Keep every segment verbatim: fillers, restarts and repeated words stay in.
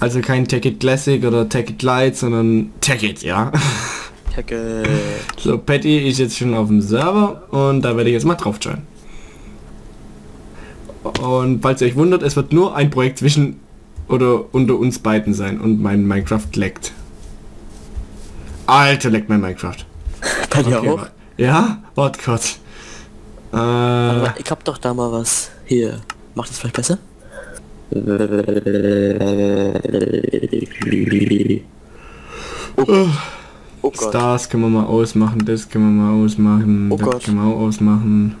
Also kein Tekkit Classic oder Tekkit Lite, sondern Tekkit, ja. Tekkit. So, Paddy ist jetzt schon auf dem Server und da werde ich jetzt mal drauf joinen. Und falls ihr euch wundert, es wird nur ein Projekt zwischen oder unter uns beiden sein und mein Minecraft leckt. Alter, leckt mein Minecraft. Kann okay, auch? Ja? Warte kurz. Äh, Aber ich hab doch da mal was. Hier. Macht das vielleicht besser? Oh. Oh Gott. Stars können wir mal ausmachen, das können wir mal ausmachen, oh das Gott. können wir auch ausmachen.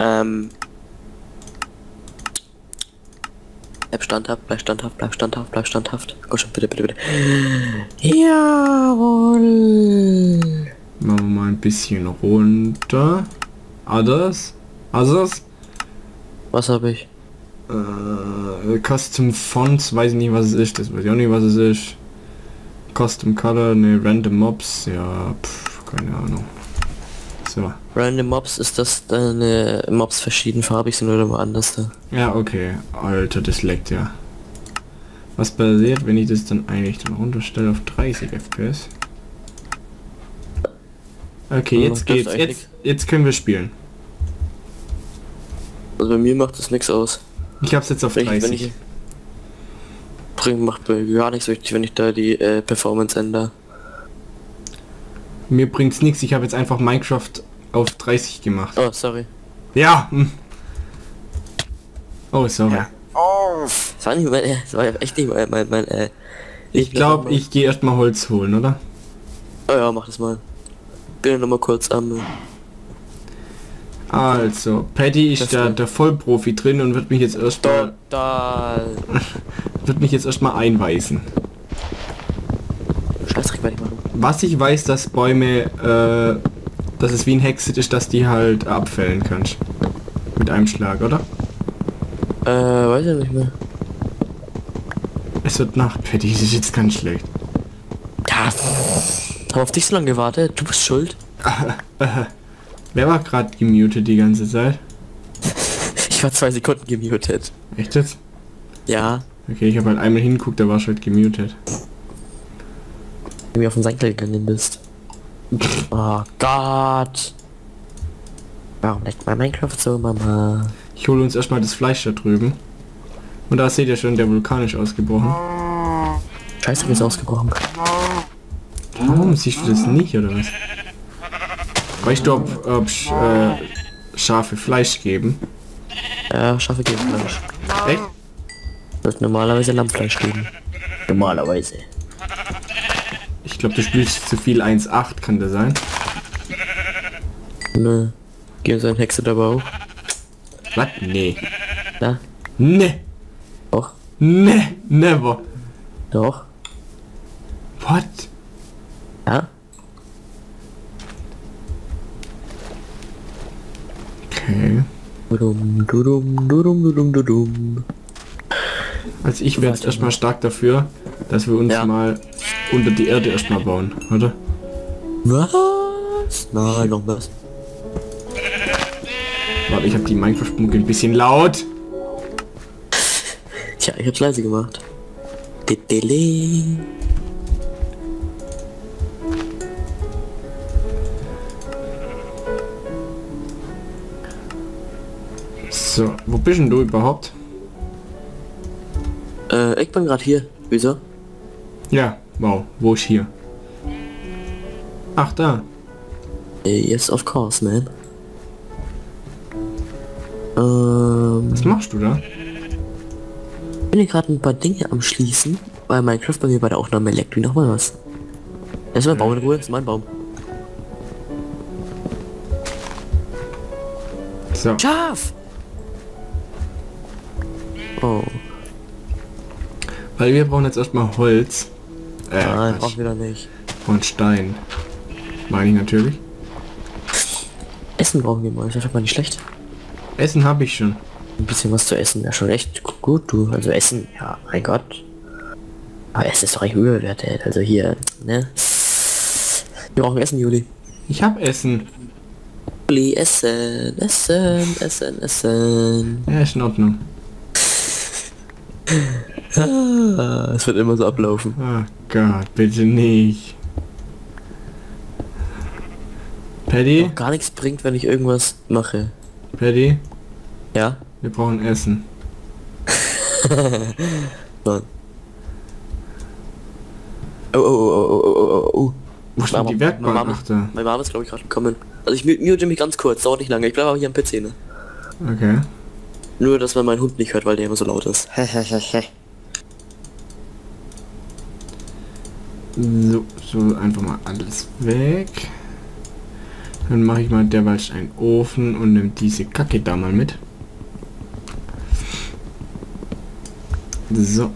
Ähm. Bleib standhaft, bleib standhaft, bleib standhaft, bleib standhaft. Komm schon, bitte, bitte, bitte. Jawohl. Machen wir mal ein bisschen runter. Others? Others? Was habe ich? Äh, Custom Fonts, weiß ich nicht, was es ist. Das weiß ich auch nicht, was es ist. Custom Color, ne, Random Mobs, ja, pf, keine Ahnung. So. Random Mobs, ist das deine Mobs verschiedenfarbig sind oder woanders da? Ja, okay. Alter, das leckt ja. Was passiert, wenn ich das dann eigentlich dann runterstelle auf dreißig F P S? Okay, jetzt oh, geht's. Jetzt, jetzt können wir spielen. Also bei mir macht das nichts aus. Ich hab's jetzt auf dreißig. Bringt macht mir gar nichts wichtig, wenn ich da die äh, Performance ändere. Mir bringt's nichts, ich habe jetzt einfach Minecraft auf dreißig gemacht. Oh, sorry. Ja! Oh, sorry. Ja. Oh. Das, war nicht mein, das war echt nicht mein... mein, mein äh, ich glaube, ich gehe erstmal Holz holen, oder? Oh ja, mach das mal. Bin ja nochmal kurz am... Also, Paddy ist da der Vollprofi drin und wird mich jetzt erstmal... wird mich jetzt erstmal einweisen. Scheißdreck werde ich machen. Was ich weiß, dass Bäume, äh, dass es wie ein Hexit ist, dass die halt abfällen kannst. Mit einem Schlag, oder? Äh, weiß ich nicht mehr. Es wird Nacht, Paddy, das ist jetzt ganz schlecht. Ja, hab auf dich so lange gewartet, du bist schuld. Wer war gerade gemutet die ganze Zeit? Ich war zwei Sekunden gemutet. Echt jetzt? Ja. Okay, ich habe halt einmal hinguckt, da war ich halt gemutet. Wenn du auf den Senkel gegangen bist. Oh Gott. Warum leckt mein Minecraft so, Mama? Ich hole uns erstmal das Fleisch da drüben. Und da seht ihr schon, der Vulkan ist ausgebrochen. Scheiße, der ist ausgebrochen. Warum siehst du das nicht, oder was? Weißt du, ob, ob sch, äh, Schafe Fleisch geben? Ja, Schafe geben Fleisch. Echt? Wird normalerweise Lammfleisch geben. Normalerweise. Ich glaube, du spielst zu viel eins Punkt acht, kann das sein? Nö. Gehen so ein Hexe dabei auch. Was? Nee. Na? Nee. Doch. Nee, never. Doch. What? Ja? Okay. Also ich wäre jetzt erstmal stark dafür, dass wir uns ja. mal unter die Erde erstmal bauen, oder? Was? Nein, noch was. Warte, ich habe die Minecraft-Mucke ein bisschen laut. Tja, ich hab's leise gemacht. So, wo bist denn du überhaupt? Äh, ich bin gerade hier. Wieso? Ja, wow, wo ist hier? Ach, da. Yes, of course, man. Ähm, Was machst du da? Ich bin gerade ein paar Dinge am Schließen, weil Minecraft bei mir bei der Aufnahme leckt wie nochmal was. Erstmal okay. Baum in Ruhe, das ist mein Baum. So. Schaf! Oh. Weil wir brauchen jetzt erstmal Holz. Äh, Nein, brauchen wir da nicht. Und Stein. Meine ich natürlich. Essen brauchen wir mal, das ist mal nicht schlecht. Essen habe ich schon. Ein bisschen was zu essen, ja schon echt gut, du. Also Essen, ja, mein Gott. Aber Essen ist doch eigentlich überbewertet, also hier, ne? Wir brauchen Essen, Juli. Ich hab Essen. Juli, Essen, Essen, Essen, Essen. Ja, ist in Ordnung. Es wird immer so ablaufen. Oh Gott, bitte nicht. Paddy? Gar nichts bringt, wenn ich irgendwas mache. Paddy? Ja? Wir brauchen Essen. Nein. Oh, oh, oh, oh, oh, oh, oh. Wo steht die Werkbank? Ach, da. Meine Mama ist, glaube ich, gerade gekommen. Also ich mute mich ganz kurz, dauert nicht lange. Ich bleibe aber hier am P C, ne? Okay. Nur, dass man meinen Hund nicht hört, weil der immer so laut ist. So, so einfach mal alles weg. Dann mache ich mal derweil einen Ofen und nehme diese Kacke da mal mit. So.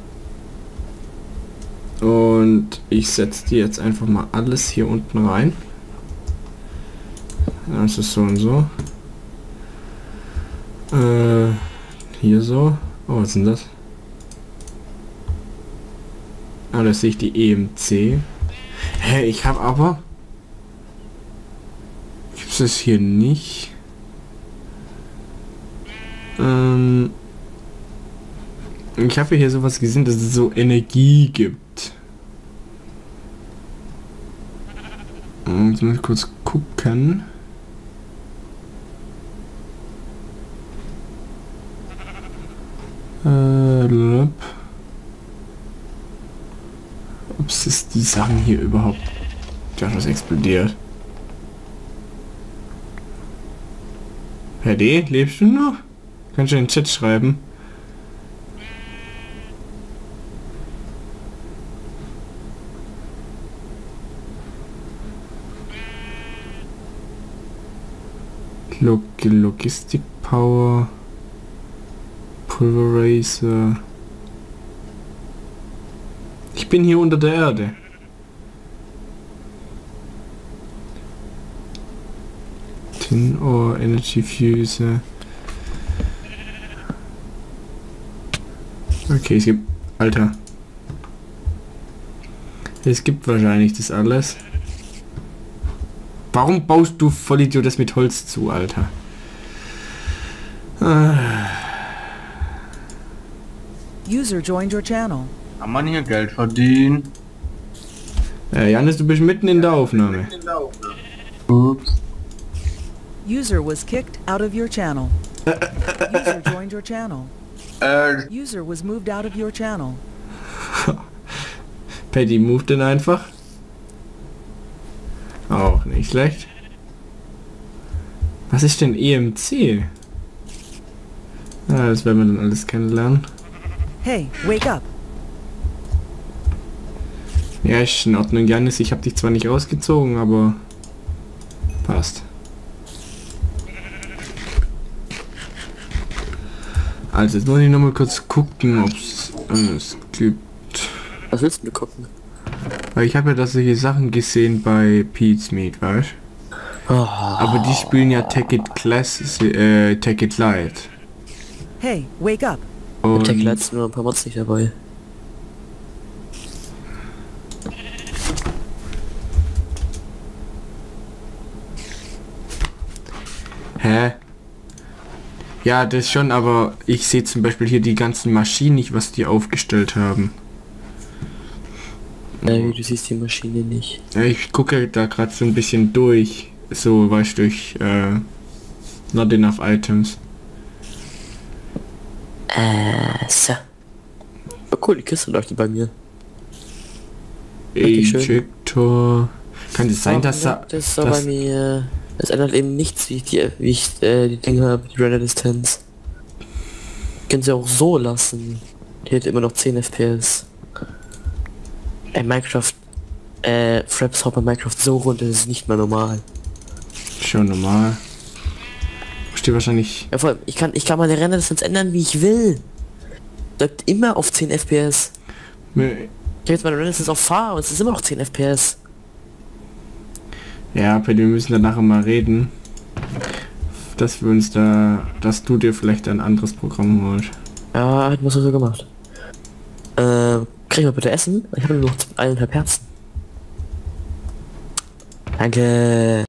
Und ich setze die jetzt einfach mal alles hier unten rein. Also so und so. Äh, hier so. Oh, was sind das? Ah, da sehe ich die E M C. Hä, ich habe aber... Gibt es hier nicht? Ähm... Ich habe hier sowas gesehen, dass es so Energie gibt. Jetzt muss ich kurz gucken. Äh, ob es die Sachen hier überhaupt... Ja, was explodiert. Herr D, lebst du noch? Kannst du in den Chat schreiben? Log Logistik-Power, Pulver-Racer. Ich bin hier unter der Erde. Tin Ore, Energy Fuse. Okay, es gibt... Alter. Es gibt wahrscheinlich das alles. Warum baust du, Vollidiot, das mit Holz zu, Alter? Ah. User joined your channel. Kann man hier Geld verdienen? Äh, Janis, du bist mitten in der Aufnahme. Ups. User was kicked out of your channel. User joined your channel. User was moved out of your channel. Paddy moved den einfach. Auch nicht schlecht. Was ist denn E M C? Ah, das werden wir dann alles kennenlernen. Hey, wake up! Ja, ist in Ordnung, Janis. Ich habe dich zwar nicht ausgezogen, aber passt. Also jetzt muss ich noch mal kurz gucken, ob es alles gibt. Was willst du gucken? Weil ich habe ja da solche Sachen gesehen bei Pete's Meat, weißt du? Oh. Aber die spielen ja Tekkit Classic, äh, Tekkit Lite. Hey, wake up! Und Tekkit Lite sind nur ein paar Mods nicht dabei. Hä? Ja, das schon, aber ich sehe zum Beispiel hier die ganzen Maschinen nicht, was die aufgestellt haben. Nein, du siehst die Maschine nicht. Ich gucke da gerade so ein bisschen durch. So, weißt du, durch äh, not enough items. Äh, so. Oh cool, die Kiste leuchtet bei mir. Ejector. Kann es sein, dass da... Das ist so bei mir... Es ändert eben nichts, wie ich die, wie ich, äh, die Dinge habe, die Render Distance. Können sie auch so lassen. Die hätte immer noch zehn F P S. Ey, Minecraft, äh, Fraps haut bei Minecraft so runter, das ist nicht mehr normal. Schon normal. Verstehe wahrscheinlich... Ja, vor allem, ich kann, ich kann meine Render-Distanz ändern, wie ich will. Bleibt immer auf zehn F P S. Ich habe jetzt meine Render-Distanz auf Fahr und es ist immer noch zehn F P S. Ja, Paddy, wir müssen danach mal reden. Dass wir uns da... Dass du dir vielleicht ein anderes Programm holst. Ja, hat man so gemacht. Ähm... Krieg mal bitte Essen? Ich habe nur noch eineinhalb Herzen. Danke.